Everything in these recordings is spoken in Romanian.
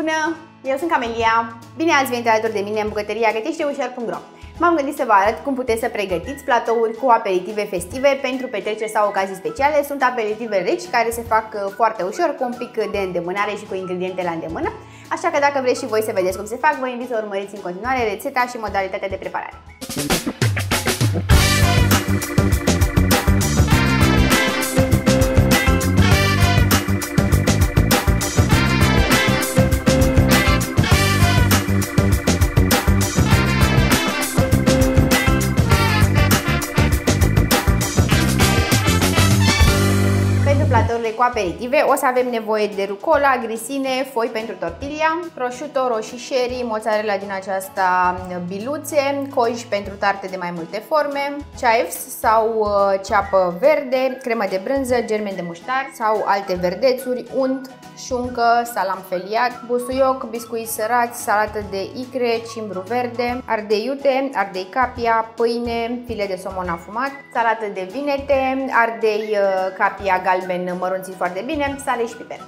Bună! Eu sunt Camelia. Bine ați venit alături de mine în bucătăria GăteșteUșor.ro. M-am gândit să vă arăt cum puteți să pregătiți platouri cu aperitive festive pentru petreceri sau ocazii speciale. Sunt aperitive reci care se fac foarte ușor, cu un pic de îndemânare și cu ingrediente la îndemână. Așa că dacă vreți și voi să vedeți cum se fac, vă invit să urmăriți în continuare rețeta și modalitatea de preparare. Cu aperitive o să avem nevoie de rucola, grisine, foi pentru tortilla, prosciutto, roșii sherry, mozzarella din aceasta biluțe, koji pentru tarte de mai multe forme, chives sau ceapă verde, cremă de brânză, germeni de muștar sau alte verdețuri, unt, șuncă, salam feliat, busuioc, biscuiți sărați, salată de icre, cimbru verde, ardei iute, ardei capia, pâine, file de somon afumat, salată de vinete, ardei capia galben mărunțit foarte bine, sare și piper.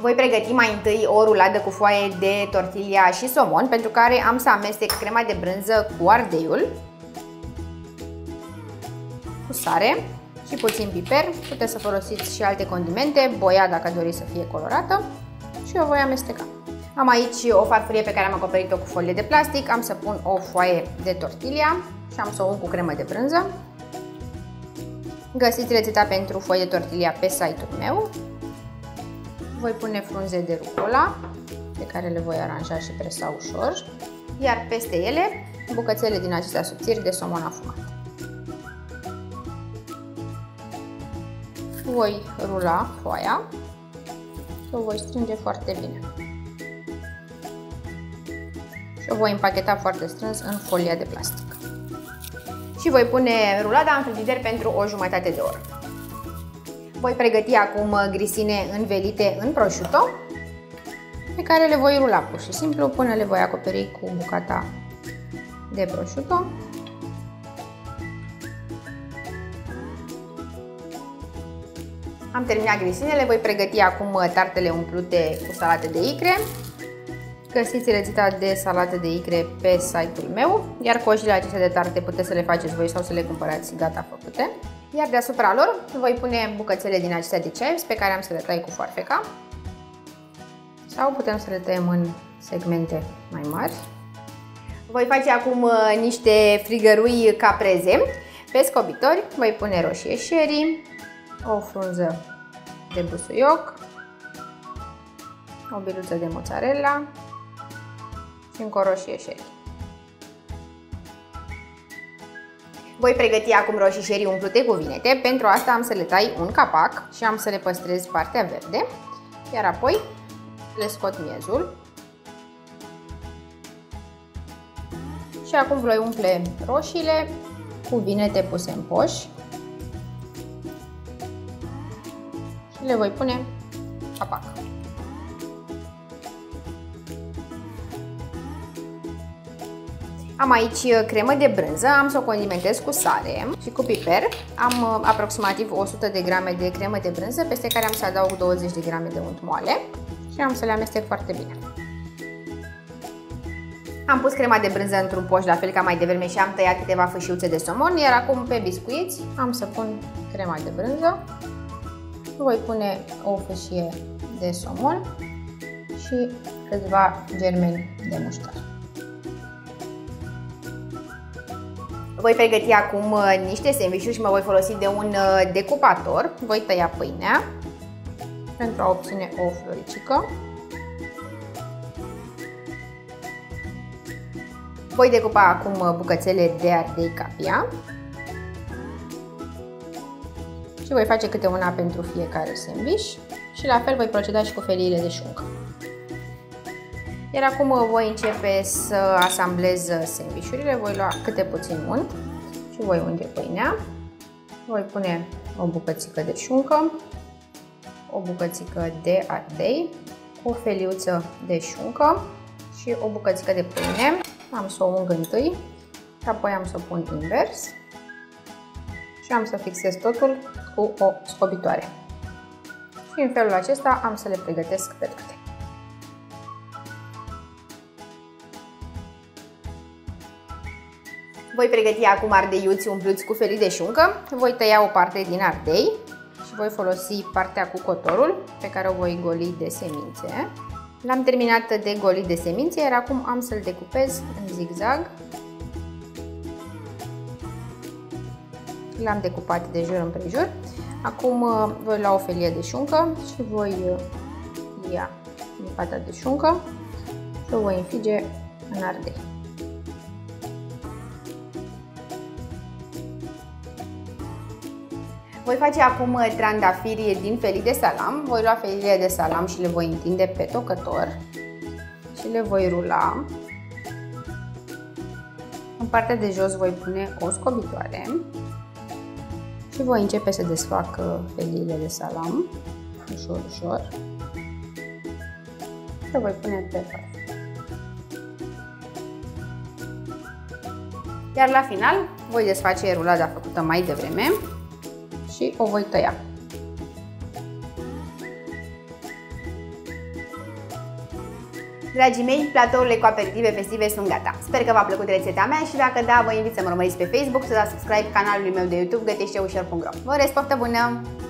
Voi pregăti mai întâi o ruladă cu foaie de tortilla și somon, pentru care am să amestec crema de brânză cu ardeiul, cu sare și puțin piper. Puteți să folosiți și alte condimente, boia dacă doriți să fie colorată, și o voi amesteca. Am aici o farfurie pe care am acoperit-o cu folie de plastic, am să pun o foaie de tortilla și am să o un cu cremă de brânză. Găsiți rețeta pentru foi de tortilla pe site-ul meu. Voi pune frunze de rucola, pe care le voi aranja și presa ușor, iar peste ele bucățele din acestea subțiri de somon afumat. Voi rula foaia și o voi strânge foarte bine. Și o voi împacheta foarte strâns în folia de plastic. Și voi pune rulada în frigider pentru o jumătate de oră. Voi pregăti acum grisine învelite în prosciutto, pe care le voi rula pur și simplu până le voi acoperi cu bucata de prosciutto. Am terminat grisinele, voi pregăti acum tartele umplute cu salată de icre. Găsiți rețeta de salată de icre pe site-ul meu, iar cojile acestea de tarte puteți să le faceți voi sau să le cumpărați gata făcute. Iar deasupra lor voi pune bucățele din acestea de chives pe care am să le tai cu foarfeca sau putem să le tăiem în segmente mai mari. Voi face acum niște frigărui caprese. Pe scobitori voi pune roșie sherry, o frunză de busuioc, o biluță de mozzarella și încă o roșie sherry. Voi pregăti acum roșii sherry umplute cu vinete. Pentru asta am să le tai un capac și am să le păstrez partea verde, iar apoi le scot miezul. Și acum voi umple roșiile cu vinete puse în poși și le voi pune capac. Am aici cremă de brânză, am să o condimentez cu sare și cu piper. Am aproximativ 100 de grame de cremă de brânză, peste care am să adaug 20 de grame de unt moale și am să le amestec foarte bine. Am pus crema de brânză într-un poș, la fel ca mai devreme, și am tăiat câteva fâșiuțe de somon, iar acum pe biscuiți am să pun crema de brânză. Voi pune o fâșie de somon și câțiva germeni de muștar. Voi pregăti acum niște sandvișuri și mă voi folosi de un decupator. Voi tăia pâinea pentru a obține o floricică. Voi decupa acum bucățele de ardei capia și voi face câte una pentru fiecare sandviș și la fel voi proceda și cu feliile de șuncă. Iar acum voi începe să asamblez sandvișurile, voi lua câte puțin unt și voi unge pâinea. Voi pune o bucățică de șuncă, o bucățică de ardei, o feliuță de șuncă și o bucățică de pâine. Am să o ung întâi și apoi am să o pun invers și am să fixez totul cu o scobitoare. Și în felul acesta am să le pregătesc pe toate. Voi pregăti acum ardeiuți umpluți cu felii de șuncă. Voi tăia o parte din ardei și voi folosi partea cu cotorul pe care o voi goli de semințe. L-am terminat de golit de semințe, iar acum am să-l decupez în zigzag. L-am decupat de jur împrejur. Acum voi lua o felie de șuncă și voi ia bucata de șuncă și o voi înfige în ardei. Voi face acum trandafiri din felii de salam. Voi lua felile de salam și le voi întinde pe tocător și le voi rula. În partea de jos voi pune o scobitoare și voi începe să desfac felile de salam ușor, ușor. Le voi pune pe față. Iar la final voi desface rulada făcută mai devreme și o voi tăia. Dragii mei, platourile cu aperitive festive sunt gata. Sper că v-a plăcut rețeta mea și dacă da, vă invit să mă urmăriți pe Facebook, să dați subscribe canalului meu de YouTube, GăteșteUșor.ro. Vă urez poftă bună!